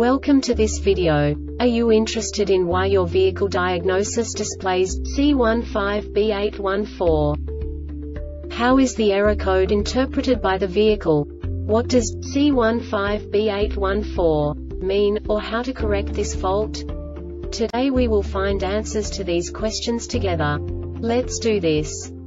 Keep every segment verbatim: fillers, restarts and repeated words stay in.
Welcome to this video. Are you interested in why your vehicle diagnosis displays C one five B eight one four? How is the error code interpreted by the vehicle? What does C one five B eight one four mean, or how to correct this fault? Today we will find answers to these questions together. Let's do this.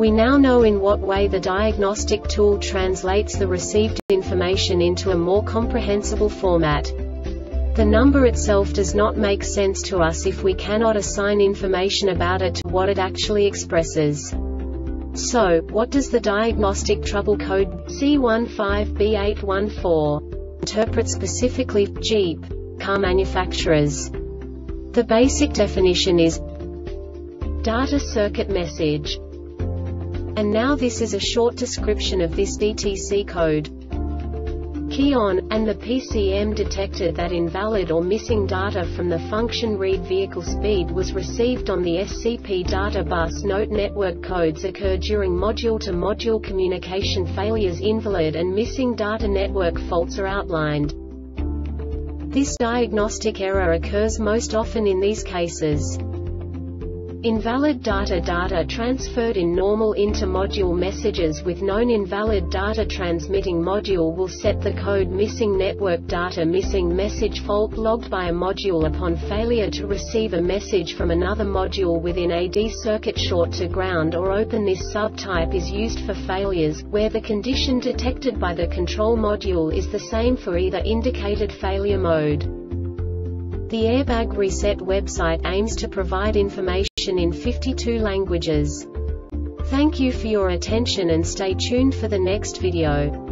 We now know in what way the diagnostic tool translates the received information into a more comprehensible format. The number itself does not make sense to us if we cannot assign information about it to what it actually expresses. So, what does the diagnostic trouble code C one five B eight one four interpret specifically for Jeep car manufacturers? The basic definition is data circuit message. And now this is a short description of this D T C code. Key on, and the P C M detected that invalid or missing data from the function read vehicle speed was received on the S C P data bus. Note: network codes occur during module-to-module communication failures. Invalid and missing data network faults are outlined. This diagnostic error occurs most often in these cases. Invalid data data transferred in normal inter-module messages with known invalid data. Transmitting module will set the code missing network data missing message fault logged by a module upon failure to receive a message from another module within a D circuit. Short to ground or open. This subtype is used for failures where the condition detected by the control module is the same for either indicated failure mode. The Airbag Reset website aims to provide information in fifty-two languages. Thank you for your attention and stay tuned for the next video.